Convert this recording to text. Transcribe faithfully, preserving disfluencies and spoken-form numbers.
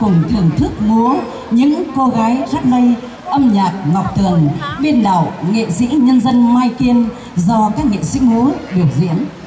cùng thưởng thức múa những cô gái rát lây. Âm nhạc Ngọc Tường, biên đạo nghệ sĩ nhân dân Mai Kiên do các nghệ sĩ múa biểu diễn.